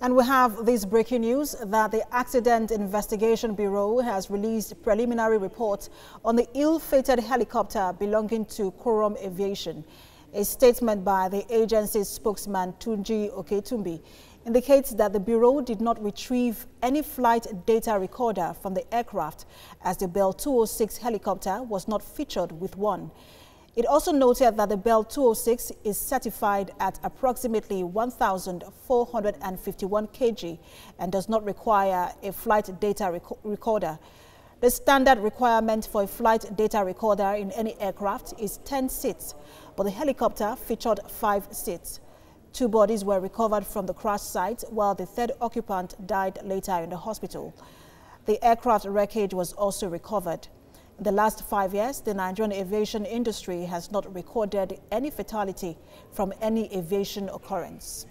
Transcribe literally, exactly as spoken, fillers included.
And we have this breaking news that the Accident Investigation Bureau has released preliminary reports on the ill-fated helicopter belonging to Quorum Aviation. A statement by the agency's spokesman Tunji Oketumbi indicates that the Bureau did not retrieve any flight data recorder from the aircraft, as the Bell two oh six helicopter was not featured with one. It also noted that the Bell two oh six is certified at approximately one thousand four hundred fifty-one kilograms and does not require a flight data rec recorder. The standard requirement for a flight data recorder in any aircraft is ten seats, but the helicopter featured five seats. Two bodies were recovered from the crash site, while the third occupant died later in the hospital. The aircraft wreckage was also recovered. In the last five years, the Nigerian aviation industry has not recorded any fatality from any aviation occurrence.